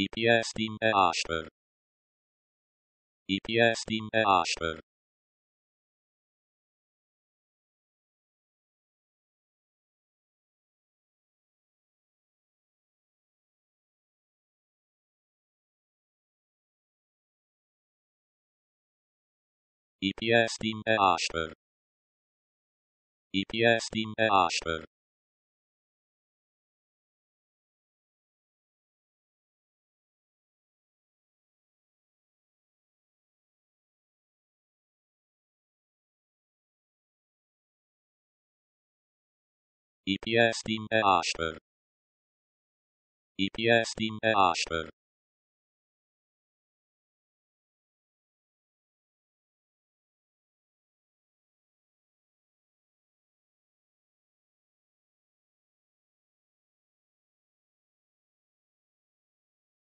I pjestim e Ashtar. I pjestim e Ashtar. I pjestim e Ashtar.